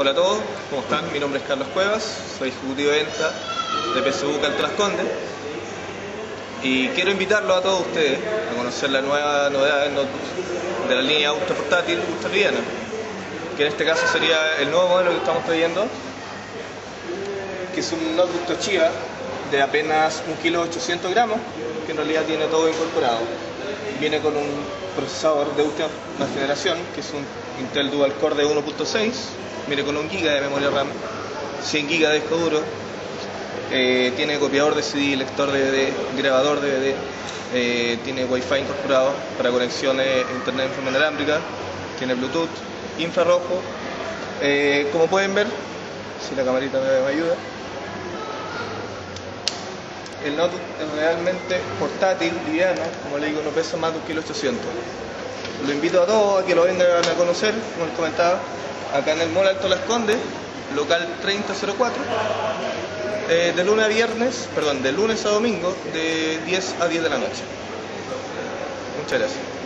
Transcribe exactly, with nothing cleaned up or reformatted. Hola a todos, ¿cómo están? Mi nombre es Carlos Cuevas, soy ejecutivo de venta de PCBOOK Alto Las Condes y quiero invitarlos a todos ustedes a conocer la nueva novedad del notebook de la línea Auto Portátil Australiana, que en este caso sería el nuevo modelo que estamos trayendo, que es un notebook Toshiba de apenas un kilo ochocientos gramos, que en realidad tiene todo incorporado. Viene con un procesador de última generación, que es un Intel Dual Core de uno punto seis, viene con un giga de memoria RAM, cien gigas de disco duro, eh, tiene copiador de C D, lector de D V D, grabador de D V D, eh, tiene Wi-Fi incorporado para conexiones a internet en forma inalámbrica, tiene Bluetooth, infrarrojo, eh, como pueden ver, si la camarita me ayuda. El notebook es realmente portátil, liviano, como le digo, no pesa más de un kilo ochocientos. Lo invito a todos a que lo vengan a conocer, como les comentaba, acá en el Mall Alto Las Condes, local treinta cero cuatro, eh, de lunes a viernes, perdón, de lunes a domingo, de diez a diez de la noche. Muchas gracias.